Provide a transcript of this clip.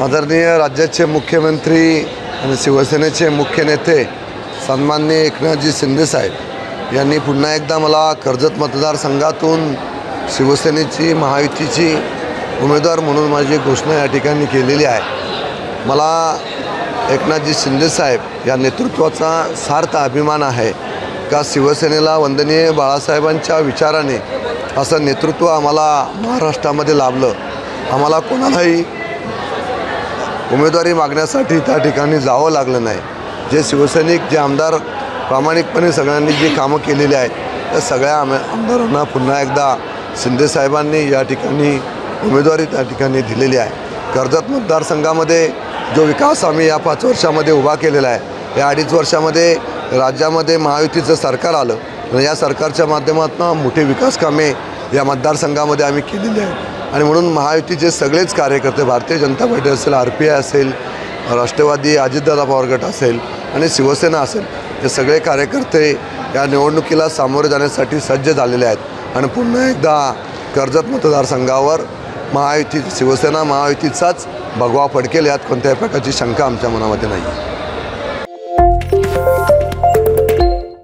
आदरणीय राज्याचे मुख्यमंत्री आणि शिवसेनेचे मुख्य नेते सन्माननीय एकनाथजी शिंदे साहेब यांनी पुन्हा एकदा मला कर्जत मतदारसंघातून शिवसेनेची महायुतीची उमेदवार म्हणून माझी घोषणा या ठिकाणी केलेली आहे। मला एकनाथजी शिंदे साहेब या नेतृत्वाचा सार्थ अभिमान आहे का शिवसेनेला वंदनीय बाळासाहेबांच्या विचाराने असं नेतृत्व आम्हाला महाराष्ट्रामध्ये लाभलं। आम्हाला कोणालाही उमेदवारी मागण्यासाठी त्या ठिकाणी जावं लागलं नाही। जे शिवसैनिक जे आमदार प्रामाणिकपणे सगळ्यांनी जी कामं केलेली आहेत त्या सगळ्या आमदारांना पुन्हा एकदा शिंदे साहेबांनी या ठिकाणी उमेदवारी त्या ठिकाणी दिलेली आहे। कर्जत मतदारसंघामध्ये जो विकास आम्ही या 5 वर्षामध्ये उभा केलेला आहे, या 2.5 वर्षामध्ये राज्यामध्ये महायुतीचं सरकार आलं, या सरकारच्या माध्यमातून मोठे विकास कामे या मतदारसंघामध्ये आम्ही केलेली आहेत। आणि म्हणून महायुतीचे सगळेच कार्यकर्ते, भारतीय जनता पार्टी असेल, आरपीआय असेल, राष्ट्रवादी अजितदादा पवार गट असेल आणि शिवसेना असेल, हे सगळे कार्यकर्ते या निवडणुकीला सामोरे जाण्यासाठी सज्ज झालेले आहेत। आणि पुन्हा एकदा कर्जत मतदारसंघावर महायुती शिवसेना महायुतीचाच भगवा फडकेल, यात कोणत्याही प्रकारची शंका आमच्या मनामध्ये नाही।